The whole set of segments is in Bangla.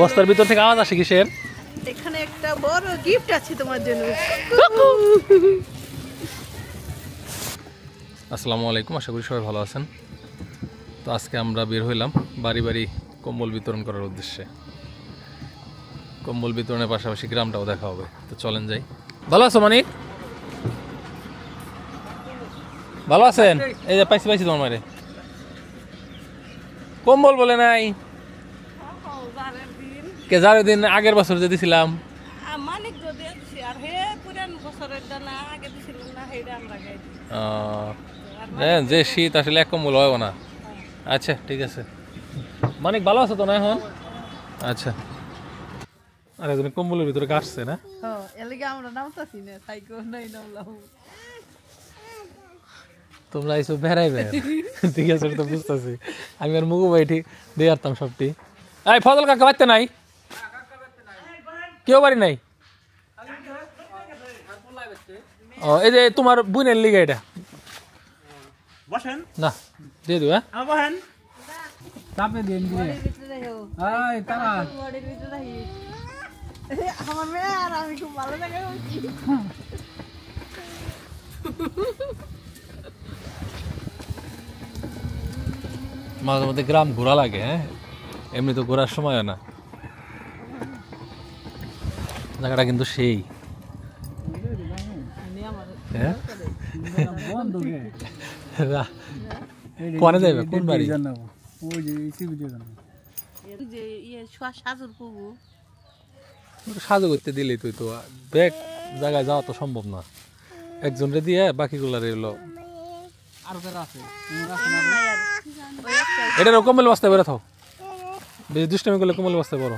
বস্তার ভিতর থেকে আওয়াজ আসে কিসের? এখানে একটা বড় গিফট আছে তোমার জন্য। আসসালামু আলাইকুম, আশা করি সবাই ভালো আছেন। তো আজকে আমরা বের হইলাম বাড়ি বাড়ি কম্বল বিতরণ করার উদ্দেশ্যে। কম্বল বিতরণের পাশাপাশি গ্রামটাও দেখা হবে, তো চলেন যাই। ভালো আছো মানিক? ভালো আছেন? এই যে পাইছি পাইছি তোমার মায়ের কম্বল বলে নাই কে যার দিন আগের বছর যে দিছিলাম যে শীত আসলে এক কম্বল হয় না। আচ্ছা ঠিক আছে মানিক, ভালো আছো তো না এখন? আচ্ছা আরে তুমি কম্বলের ভিতরে কাটছে না? তোমরা এইসব বেড়াইবে ঠিক আছে, তো বুঝতেছি আমি আর মুগু ভাই ঠিক দিয়ে আসতাম সবটি। এই ফজল কাকা বাড়তে নাই, কেউ বাড়ি নাই। ও এই যে তোমার বুনের লিগা এটা না দিয়ে দেবো। হ্যাঁ তাপে দিয়ে মাঝে মধ্যে গ্রাম ঘোরা লাগে। হ্যাঁ এমনি তো ঘোরার সময় না, জায়গাটা কিন্তু সেই। কোনে যাবে কোন বাড়ি? সাজু করতে দিলেই তুই তো ব্যাগ জায়গায় যাওয়া তো সম্ভব না, একজন রে দিয়ে বাকিগুলা রইলো। এটারও কম্বল বস্তায় বেরো থাও, বেশি দুষ্টামি করলে কম্বল বস্তায় বড়।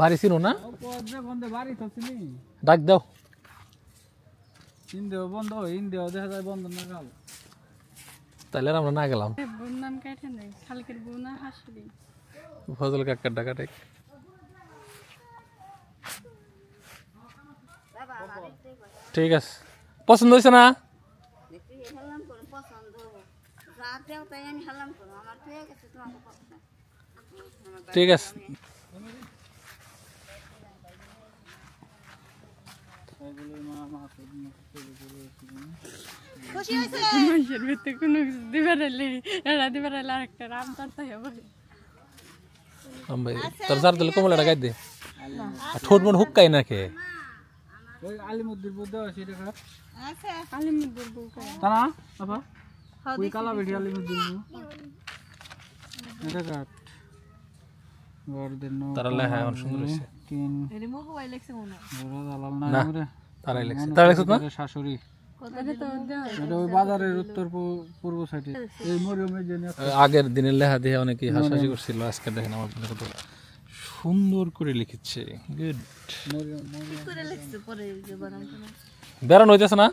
বাড়ি ছিল না ডাক দাও, তাহলে আমরা না গেলাম। ফজল কাকার ডাকা ডাক ঠিক আছে, পছন্দ হয়েছে না? ঠিক আছে কমলা গাই দে ঠোঁট মোট হুক্কাই না খেয়ে। আগের দিনের লেখা দিয়ে অনেকেই হাসাহাসি করছিল, আজকে দেখেন আমার সুন্দর করে লিখেছে। বেড়ানো হইতেছে না?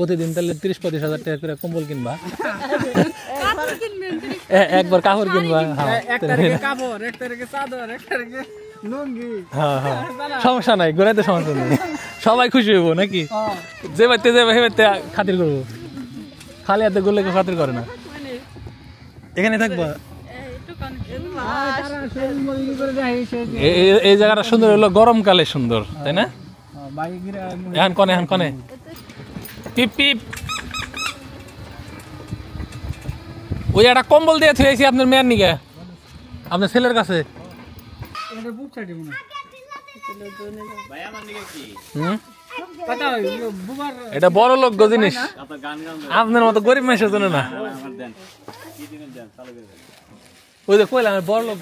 প্রতিদিন তাহলে ৩০-৩৫ হাজার টাকা করে কম্বল কিনবা, একবার কাপড় কিনবা, সমস্যা নাই ঘুরাইতে সমস্যা নেই, সবাই খুশি হইব নাকি? যে বাড়িতে যাবে সে বাড়িতে খাতির করবো, খালি হাতে ঘুরলে কেউ খাতির করে না। এখানে থাকবো এই জায়গাটা সুন্দর হলো গরমকালে সুন্দর, তাই না? এখন কনে এখন কনে পিপ পিপ ওই একটা কম্বল দিয়ে থুয়েছি আপনার মেয়ের নিকে, আপনার ছেলের কাছে। এটা বড় লোক জিনিস, আপনার মতো গরিব মানুষের জন্য না। ওই যে কইলাম বড় লোক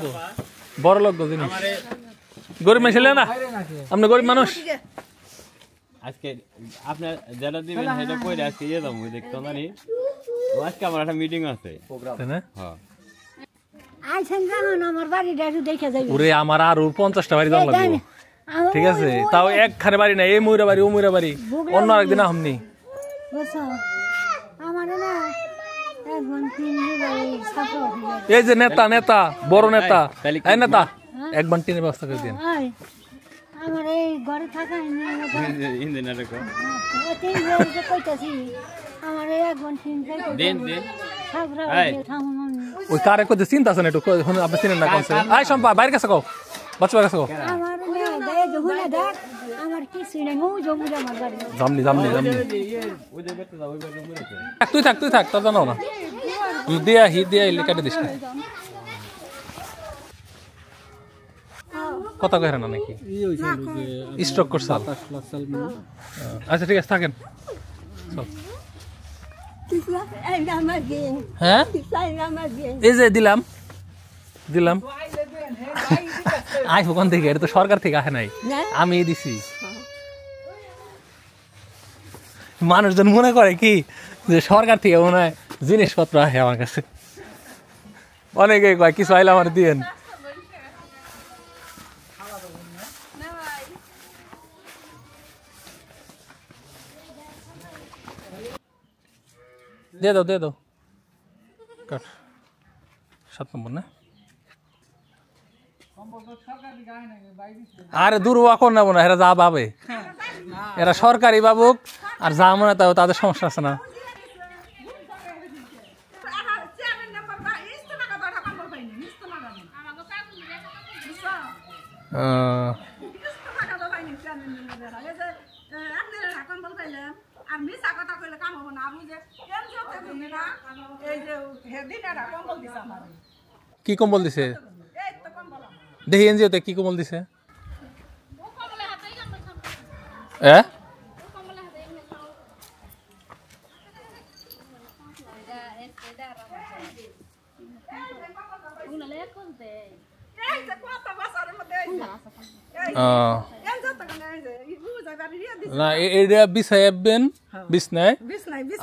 জিনিস, গরিব মানুষ না, আপনি গরিব মানুষ। আজকে আপনার যারা দিবেন সেটা কইরা আজকে ইয়ে দাম ওই দেখতো না নি, আজকে আমার একটা মিটিং আছে প্রোগ্রাম, তাই না? হ্যাঁ আইছেন জানো আমার বাড়িটা একটু দেখে যাইবো। ওরে আমার আর 50টা বাড়ি দাম লাগবে, ঠিক আছে? তাও একখানে বাড়ি না, এই মুইরা বাড়ি ও মুইরা বাড়ি, অন্য আরেকদিন আমনি বসো। আমার না একজন তিনজন বাড়ি সাপোর্ট দিবে, এই যে নেতা নেতা বড় নেতা, এই নেতা একজন টিনের ব্যবস্থা করে দেন। আমার এই ঘরে থাকা ইঞ্জিনিয়ার কইতাছি কত গেরা না নাকি এই হইছে স্টক কর সাল 5 লাখ সাল আচ্ছা ঠিক আছে থাকেন চল কিসলা এই আমার গেম হ্যাঁ কিসলাই আমার গেম এই যে দিলাম দিলাম আই ভগবান দেখে এটা তো সরকার থেকে আসে নাই আমি দিছি মানুষজন মনে করে কি যে সরকার থেকে মনে হয় জিনিসপত্র আসে আমার কাছে অনেকেই কয় কিছু আইলে আমার দিয়েন दे दो कट सात नंबर ना अरे दूर वाको ना बोना हेरा जा बाबे हेरा सरकारी बाबुक और जामना ताओ तादे समस्या আছে না আমি সাকটা কইলে কাম হবে না বুঝে কেন জোতে কইলে না এই যে হেদিনাটা কম্বল দিছে আমার কি কম্বল দিছে এই তো কম্বল দেখি এনজিওতে কি কম্বল দিছে ও কম্বলে হাতেই কাম করে হ্যাঁ ও কম্বলে হাতেই কাম করে এটা এটা রাখো উনা লে কোন দে এই যে কত বছরের মধ্যে এই এন জোতে না এই যে না এটা বিছাইবেন বিছনায়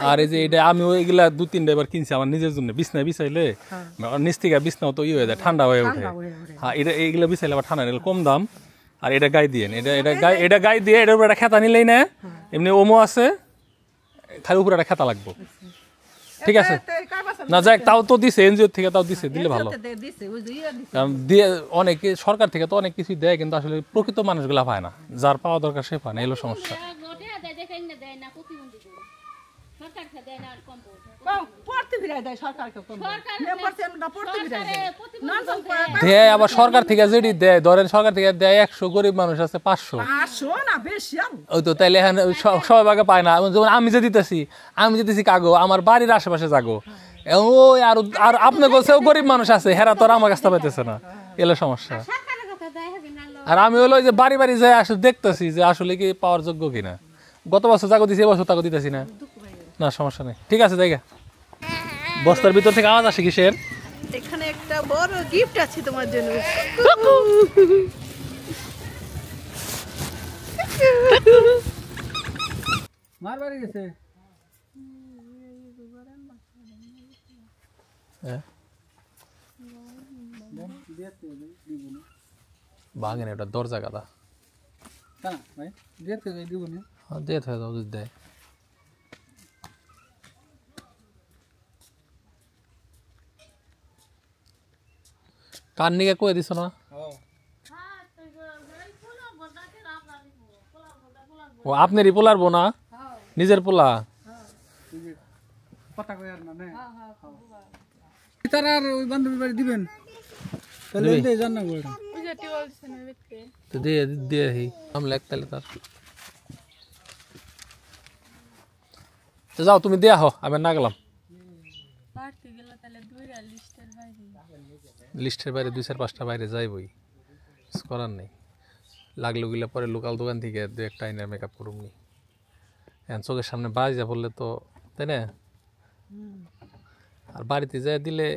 আর এই যে এটা আমি ওইগুলা দুই তিনবার কিনছি আমার নিজের জন্য বিছনায় বিছাইলে নিচ থেকে বিছনাও তো ইয়ে হয়ে যায় ঠান্ডা হয়ে ওঠে হ্যাঁ এটা এইগুলো বিছাইলে আবার ঠান্ডা কম দাম আর এটা গায়ে দিয়ে এটা এটা গায়ে দিয়ে এটার উপরে একটা খেতা নিলেই না এমনি ওমো আছে খালি উপরে একটা খেতা লাগবো ঠিক আছে না যাক তাও তো দিছে এনজিও থেকে তাও দিছে দিলে ভালো দিয়ে অনেকে সরকার থেকে তো অনেক কিছু দেয় কিন্তু আসলে প্রকৃত মানুষগুলা পায় না যার পাওয়া দরকার সে পায় না এলো সমস্যা দেয় আবার সরকার থেকে যেটি দেয় ধরেন সরকার থেকে দেয় 100 গরিব মানুষ আছে 500 না বেশি ওই তো তাইলে সবাই ভাগে পায় না যেমন আমি যে দিতেছি কাগো আমার বাড়ির আশেপাশে জাগো ওই আর আর আপনি কাছেও গরিব মানুষ আছে হেরা তোর আমার কাছে পাইতেছে না এলো সমস্যা আর আমি হলো যে বাড়ি যাই আসলে দেখতেছি যে আসলে কি পাওয়ার যোগ্য কিনা গত বছর জাগো দিছি এবছর তাগো দিতেছি না না সমস্যা নেই ঠিক আছে জায়গা বস্তার ভিতর থেকে আওয়াজ আসে কিসের এখানে একটা বড় গিফট আছে তোমার জন্য মার বাড়ি গেছে হ্যাঁ ভাগেন এটা দরজা গাদা না ভাই দেখতে যাই দিব না হ্যাঁ দেখতে যাও যদি দেয় কান্নিকে কই দিছ না হ্যাঁ তুই পোলা বড়টাকে রাম রানি পোলা বড়টা ও আপনারই পোলার বোনা হ্যাঁ নিজের পোলা হ্যাঁ কথা কই আর না না হ্যাঁ হ্যাঁ তার আর ওই বান্ধবী বাড়ি দিবেন তাহলে দেই জানা গোড়া ওই যে টিওল সিনে বিক্রি তো দে দে হি আম লাগতে লে তার তো যাও তুমি দেয়া হও আমি না গেলাম পার্টি গেল তাহলে দুইরা লিস্টের বাইরে লিস্টের বাইরে 2-4-5টা বাইরে যাইবই কিছু করার নেই লাগলো গিলা পরে লোকাল দোকান থেকে দু একটা আইনার মেকআপ করুম নি এখন চোখের সামনে বাড়ি যা বললে তো তাই না আর বাড়িতে যাই দিলে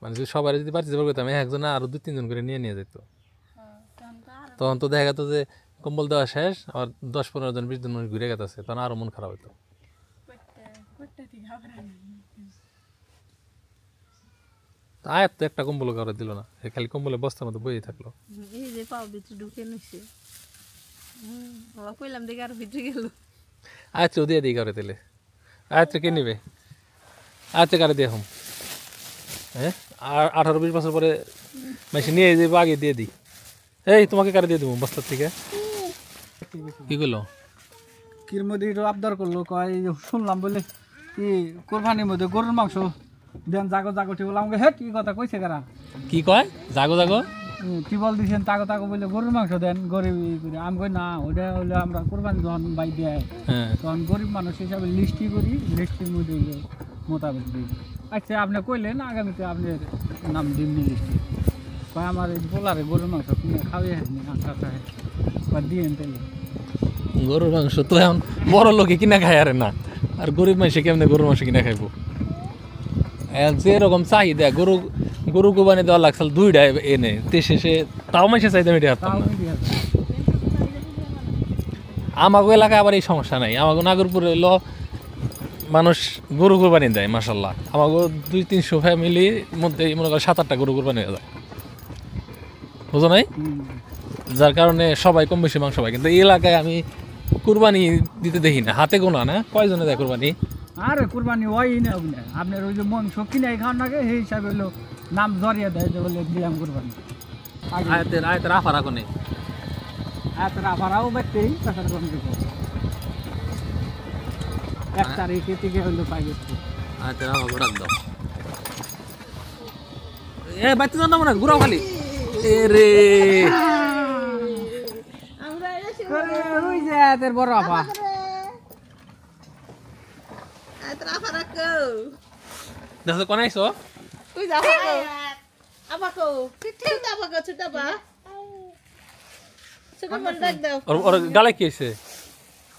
মানে যদি সবাই যদি বাড়িতে যাবার করতাম একজন আরও 2-3 জন করে নিয়ে যেত তখন তো দেখা যেত যে কম্বল দেওয়া শেষ আর 10-15 জন 20 জন মানুষ ঘুরে গেছে তখন আরও মন খারাপ হতো আয়াত তো একটা কম্বল করে দিল না খালি কম্বলে বস্তার মতো বইয়ে থাকলো আচ্ছা দিয়ে দিই করে তেলে আয়াত্রে কে নেবে আয়াত্রে কারে দিয়ে এখন হ্যাঁ আর 18-20 বছর পরে মেশিন নিয়ে যাবো আগে দিয়ে দিই এই তোমাকে কারে দিয়ে দেবো বস্তার থেকে কি করলো কির মধ্যে আবদার করলো কয় শুনলাম বলে মধ্যে গরুর মাংস দেন জাগো জাগো টিবল আমাকে হেট কি কথা কইছে কারা কি কয় জাগো জাগো টিবল দিছেন তাগো তাগো বলে গরুর মাংস দেন গরিব করে আমি কই না ওটা হলো আমরা কুরবানি যখন বাই দেয় তখন গরিব মানুষ হিসাবে লিস্টি করি লিস্টির মধ্যে মোতাবেক দিই। আচ্ছা আপনি কইলেন আগামীতে আপনার নাম দিন লিস্টি কয় আমার এই বোলারে গরুর মাংস কিনে খাওয়াই আচ্ছা দিয়ে গরুর মাংস তো এখন বড় লোকে কিনা খায় আরে না আর গরিব মানুষে কেমনে গরুর মাংস কিনা খাইব যেরকম চাহিদা গরু গরু কোরবানি দেওয়া লাগছিল দুইটা এনে শেষে তাও মানুষের চাহিদা মেটে পারতাম না। আমাকে এলাকায় আবার এই সমস্যা নাই আমাকে নাগরপুরে হইল মানুষ গরু কোরবানি দেয় মাসাল্লাহ আমাকে 200-300 ফ্যামিলির মধ্যে মনে করেন 7-8টা গরু কোরবানি হয়ে যায় বুঝো নাই যার কারণে সবাই কম বেশি মাংস পায় কিন্তু এই এলাকায় আমি কুরবানি দিতে দেখি না হাতে গোনা না কয়জনে দেয় কুরবানি আরে কুরবানি হয় না আপনার ওই যে মন শক্তি নাই খাওয়ার নাকি সেই হিসাবে হলো নাম জড়িয়ে দেয় যে বলে দিলাম কুরবানি আয়াতের আয়াতের আফারা কোনে আয়াতের আফারাও ব্যক্তি টাকার কম দিব 1 তারিখে থেকে হলো পাই গেছে আয়াতের আফারা দাও এ বাচ্চা জানো না ঘুরাও খালি এ রে আয়াতের বড় আফা আয়াতের আফারা কো দেখো কোন আইছো তুই যা আফাকো আফাকো ঠিকই দাও আফাকো ছোট বা সুগো মন ডাক দাও আর গালে কি আছে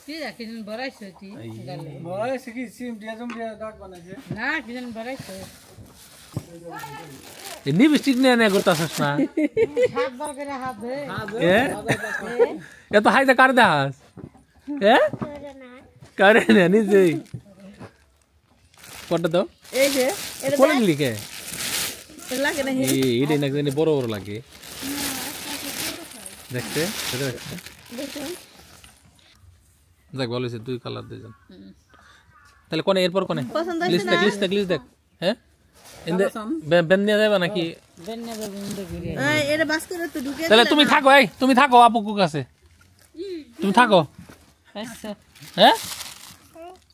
কি রাখিন বড়াইছো তুই গালে বড়াইছো কি সিম দিয়া জম দিয়া দাগ বানাইছে না কিজন বড়াইছো এই লিপস্টিক নিয়ে না করতাছস না হাত বার করে হাত দে এত হাই দা কার দাস এ করে না নিজে পড় দাও এই যে এটা কোন লিখে লাগে না এইটা না জানি বড় বড় লাগে দেখতে এটা দেখতে দেখ ভালো হইছে দুই কালার দুইজন তাহলে কোন এরপর কোন লিস্ট লিস্ট দেখ হ্যাঁ ইনদে বেন্নিয়া যাবে নাকি বেন্নিয়া যাবে ইনদে গিয়ে এই এর বাস্কেটে তো ঢুকে তাহলে তুমি থাকো এই তুমি থাকো আপুর কাছে তুমি থাকো আচ্ছা হ্যাঁ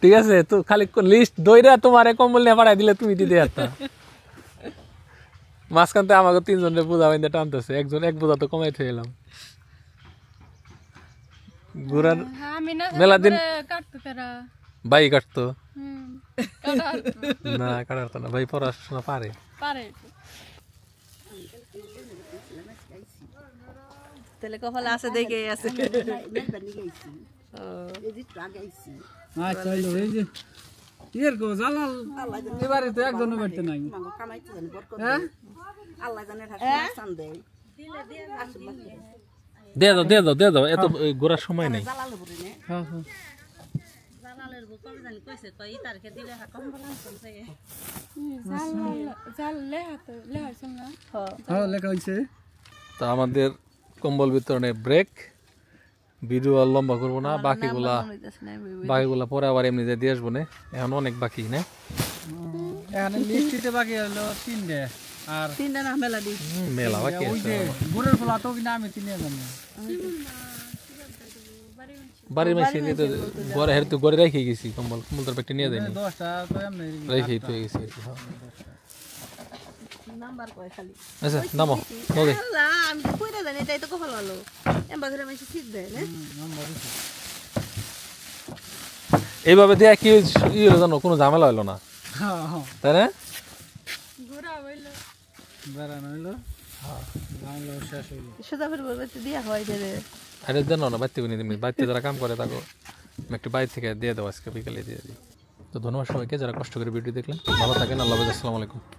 ঠিক আছে তো খালি লিস্ট দইরা তোমার কম্বল নিয়ে পাড়াই দিলে তুমি দিতে যাত মাঝখানতে আমাকে 3 জনের বোঝা বাইন্দে টানতেছে একজন এক বোঝা তো কমাই থুয়ে এলাম ঘুরার মেলা দিন বাই কাটতো না কাটারতো না ভাই পড়াশোনা পারে তেলে কফল আছে দেখে আছে এদিক আগে আইছি আচ্ছা হলো এই যে এর গো জালাল আল্লাহ জানে এবারে তো একজনও করতে নাই মাগো কামাইতে জানি বরকত হ্যাঁ আল্লাহ জানে ঠাকুর আসান দেই দিলে দে দাও দে দাও এত গোরার সময় নাই জালাল বলি না হ্যাঁ হ্যাঁ জালালের গো কবে জানি কইছে কই তারকে দিলে হাকম বলান কইছে জাল লেহাইছ না হ্যাঁ লেখা হইছে তো আমাদের কম্বল বিতরণে ব্রেক ভিডিও আর লম্বা করবো না বাকিগুলা পরে আবার এমনি যে দিয়ে আসবো না এখন অনেক বাকি না মেলা বাকি বাড়ির মাসে ঘরে হের তো ঘরে রেখে গেছি কম্বল কম্বল তোর একটা নিয়ে যাই রেখে গেছি নাম্বার কয় খালি আচ্ছা নামো ওকে আল্লাহ আমি তো কইরা জানি তাই তো কফল হলো এমবা ঘরে মাইছি ঠিক দেয় না নাম্বার এইভাবে দেয়া কি ইলো জানো কোনো ঝামেলা হলো না হ্যাঁ হ্যাঁ তাই না ঘোরা হইলো বারান হইলো হ্যাঁ ঝামেলা শেষ হইলো সেটা ফের বলতে দিয়া হয় দেবে আরে দেন না বাইতে বনি তুমি বাইতে যারা কাম করে তাকো একটু বাইর থেকে দিয়ে দাও আজকে বিকেলে দিয়ে দিই। তো ধন্যবাদ সবাইকে যারা কষ্ট করে ভিডিও দেখলেন ভালো থাকেন আল্লাহ হাফেজ আসসালামু আলাইকুম।